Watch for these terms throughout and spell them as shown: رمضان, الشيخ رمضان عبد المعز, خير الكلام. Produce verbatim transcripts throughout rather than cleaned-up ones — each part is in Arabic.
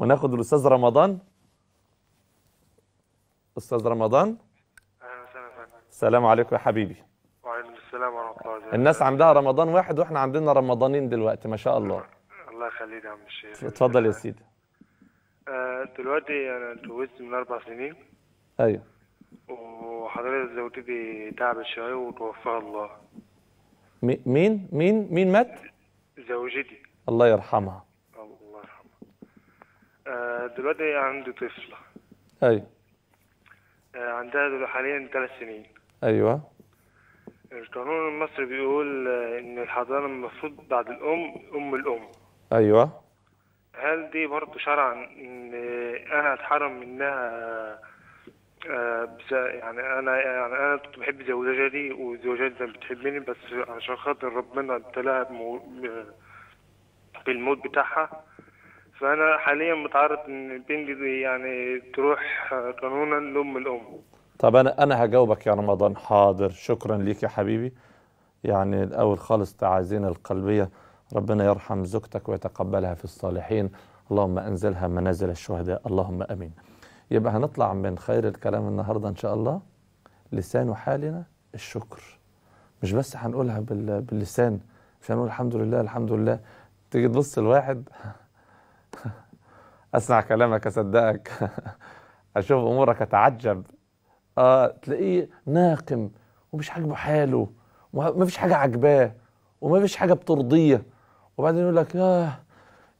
وناخد الاستاذ رمضان. استاذ رمضان السلام عليكم يا حبيبي. وعليكم السلام ورحمه الله وبركاته. الناس عندها رمضان واحد واحنا عندنا رمضانين دلوقتي ما شاء الله. الله يخليك يا عم الشيخ. اتفضل يا سيدي. دلوقتي انا اتجوزت من اربع سنين. ايوه. وحضرتك زوجتي تعبت شويه وتوفاها الله. مين مين مين مات؟ زوجتي. الله يرحمها. الله يرحمها. دلوقتي عندي طفله. ايوه. عندها حاليا ثلاث سنين. ايوه. القانون المصري بيقول ان الحضانه المفروض بعد الام ام الام. ايوه. هل دي برضه شرعا ان انا اتحرم منها؟ يعني انا يعني انا كنت بحب زوجتي وزوجتي بتحبني، بس عشان خاطر ربنا ابتلاها بالموت بتاعها، فانا حاليا متعرض ان بنتي دي يعني تروح قانونا لام الام. طب انا انا هجاوبك يا رمضان. حاضر، شكرا ليك يا حبيبي. يعني الاول خالص تعازينا القلبيه، ربنا يرحم زوجتك ويتقبلها في الصالحين، اللهم انزلها منازل الشهداء، اللهم امين. يبقى هنطلع من خير الكلام النهارده ان شاء الله لسان حالنا الشكر، مش بس هنقولها باللسان، مش هنقول الحمد لله الحمد لله تيجي تبص الواحد اسمع كلامك اصدقك اشوف امورك اتعجب، اه تلاقيه ناقم ومش عاجبه حاله ومفيش حاجه عاجباه ومفيش حاجه بترضيه، وبعدين يقول لك اه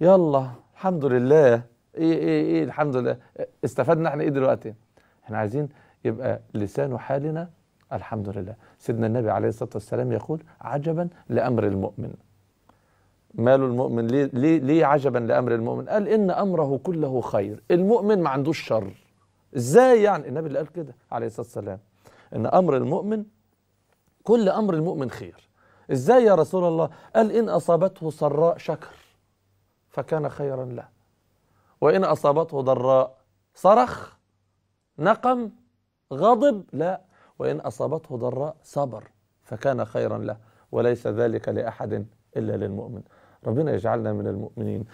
يلا الحمد لله ايه ايه ايه الحمد لله. استفدنا احنا ايه دلوقتي؟ احنا عايزين يبقى لسان حالنا الحمد لله. سيدنا النبي عليه الصلاه والسلام يقول عجبا لامر المؤمن. ماله المؤمن؟ ليه ليه ليه عجبا لامر المؤمن؟ قال ان امره كله خير، المؤمن ما عندوش شر. ازاي يعني؟ النبي اللي قال كده عليه الصلاه والسلام ان امر المؤمن كل امر المؤمن خير. ازاي يا رسول الله؟ قال ان اصابته سراء شكر فكان خيرا له، وان اصابته ضراء صرخ نقم غضب، لا، وان اصابته ضراء صبر فكان خيرا له، وليس ذلك لاحد الا للمؤمن. ربنا يجعلنا من المؤمنين.